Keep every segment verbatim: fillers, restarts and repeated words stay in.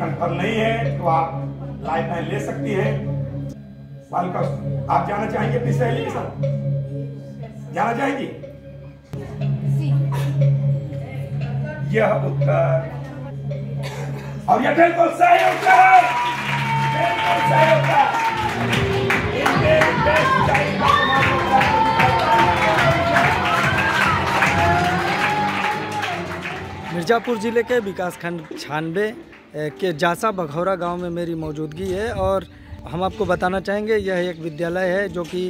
Confirm नहीं है तो आप लाइफलाइन ले सकती है। सवाल का आप जाना चाहेंगे अपनी सहेली के साथ जाना चाहेंगी। यह उत्तर और यह बिल्कुल सही उत्तर, बिल्कुल सही उत्तर। मिर्जापुर ज़िले के विकासखंड छियानवे के जासा भखोरा गांव में मेरी मौजूदगी है और हम आपको बताना चाहेंगे यह एक विद्यालय है जो कि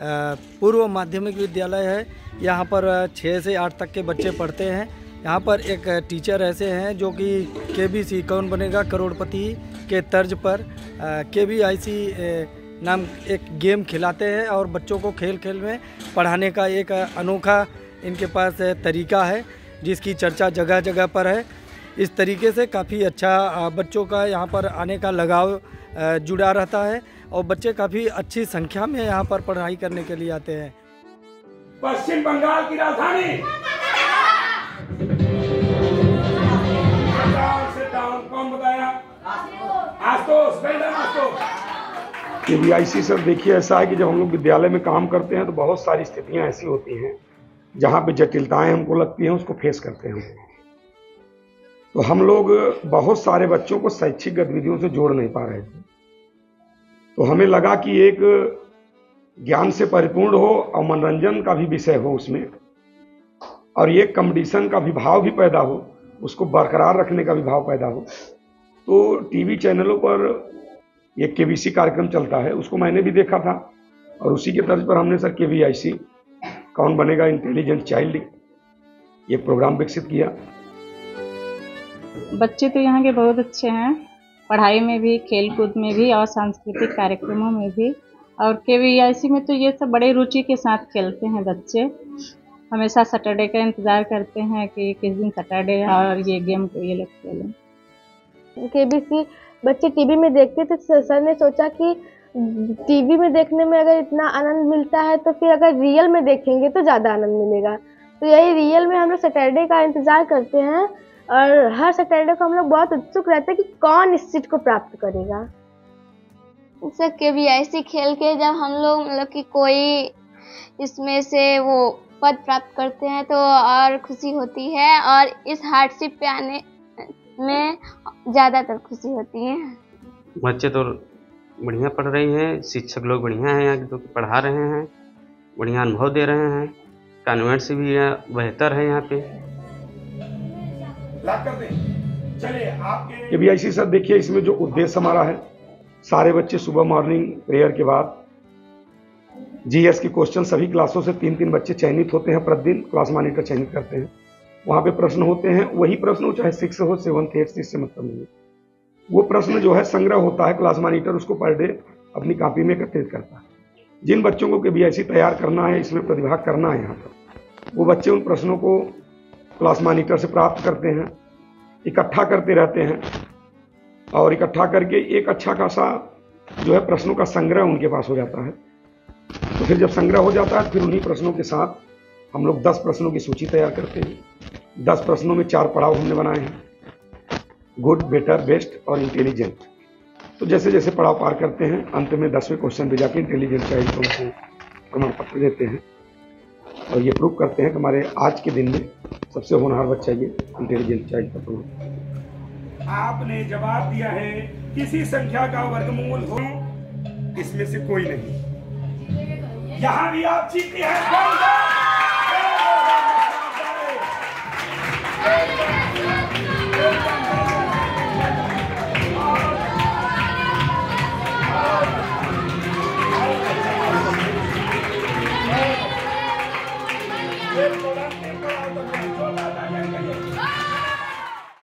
पूर्व माध्यमिक विद्यालय है। यहाँ पर छः से आठ तक के बच्चे पढ़ते हैं। यहाँ पर एक टीचर ऐसे हैं जो कि केबीआईसी कौन बनेगा करोड़पति के तर्ज पर केबीआईसी नाम एक गेम खिलाते हैं और बच्चों को खेल खेल में पढ़ाने का एक अनोखा इनके पास तरीका है जिसकी चर्चा जगह जगह पर है। इस तरीके से काफ़ी अच्छा बच्चों का यहाँ पर आने का लगाव जुड़ा रहता है और बच्चे काफ़ी अच्छी संख्या में यहाँ पर पढ़ाई करने के लिए आते हैं। पश्चिम बंगाल की राजधानी कौन बताया? केवीआईसी सर देखिए ऐसा है कि जब हम लोग विद्यालय में काम करते हैं तो बहुत सारी स्थितियाँ ऐसी होती हैं जहाँ पे जटिलताएं हमको लगती हैं उसको फेस करते हैं। तो हम लोग बहुत सारे बच्चों को शैक्षिक गतिविधियों से जोड़ नहीं पा रहे थे, तो हमें लगा कि एक ज्ञान से परिपूर्ण हो और मनोरंजन का भी विषय हो उसमें और ये कंपटीशन का भी भाव भी पैदा हो, उसको बरकरार रखने का भी भाव पैदा हो। तो टीवी चैनलों पर एक केबीआईसी कार्यक्रम चलता है, उसको मैंने भी देखा था और उसी के तर्ज पर हमने सर केबीआईसी कौन बनेगा इंटेलिजेंट चाइल्ड ये प्रोग्राम विकसित किया। बच्चे तो यहाँ के बहुत अच्छे हैं, पढ़ाई में भी, खेलकूद में भी और सांस्कृतिक कार्यक्रमों में भी, और केवीआईसी में तो ये सब बड़े रुचि के साथ खेलते हैं बच्चे। हमेशा सैटरडे का इंतज़ार करते हैं कि किस दिन सैटरडे है और ये गेम को ये लोग खेलें। केबीआईसी बच्चे टीवी में देखते थे, सर ने सोचा कि टीवी में देखने में अगर इतना आनंद मिलता है तो फिर अगर रियल में देखेंगे तो ज़्यादा आनंद मिलेगा। तो यही रियल में हम लोग सैटरडे का इंतज़ार करते हैं और हर सैटरडे को हम लोग बहुत उत्सुक रहते हैं कि कौन इस सीट को प्राप्त करेगा। सर केबीआईसी खेल के जब हम लोग मतलब कि कोई इसमें से वो पद प्राप्त करते हैं तो और खुशी होती है और इस हार्डशिप पे आने में ज़्यादातर खुशी होती है। बच्चे तो बढ़िया पढ़ रही हैं, शिक्षक लोग बढ़िया हैं, यहाँ तो पढ़ा रहे हैं, बढ़िया अनुभव दे रहे हैं, कॉन्वेंट से भी बेहतर है यहाँ पे। चलिए आपके केबीआईसी सर देखिए इसमें जो उद्देश्य हमारा है, सारे बच्चे सुबह मॉर्निंग प्रेयर के बाद जीएस के क्वेश्चन सभी क्लासों से तीन तीन बच्चे चयनित होते हैं, प्रतिदिन क्लास मॉनिटर चयनित करते हैं। वहाँ पे प्रश्न होते हैं, वही प्रश्न चाहे सिक्स हो सेवन्थ एट्थ इससे मतलब नहीं, वो प्रश्न जो है संग्रह होता है, क्लास मॉनिटर उसको पर डे अपनी कॉपी में एकत्रित करता है। जिन बच्चों को केबीआईसी तैयार करना है, इसमें प्रतिभाग करना है यहाँ पर, वो बच्चे उन प्रश्नों को क्लास मॉनिटर से प्राप्त करते हैं, इकट्ठा करते रहते हैं और इकट्ठा करके एक अच्छा खासा जो है प्रश्नों का संग्रह उनके पास हो जाता है। तो फिर जब संग्रह हो जाता है फिर उन्हीं प्रश्नों के साथ हम लोग दस प्रश्नों की सूची तैयार करते हैं। दस प्रश्नों में चार पड़ाव हमने बनाए हैं, गुड, बेटर, बेस्ट और इंटेलिजेंट। तो जैसे जैसे पड़ाव पार करते हैं अंत में दसवें क्वेश्चन पे जाके इंटेलिजेंट चाइल्ड को उनको प्रमाण पत्र देते हैं और ये प्रूव करते हैं कि हमारे आज के दिन में सबसे होनहार बच्चा ये इंटेलिजेंट चाइल्ड का प्रूव। आपने जवाब दिया है किसी संख्या का वर्गमूल हो इसमें से कोई नहीं, यहाँ भी आप जीती है।